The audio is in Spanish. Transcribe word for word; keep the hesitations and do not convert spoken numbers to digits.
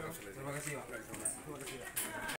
Bueno, es vacativa.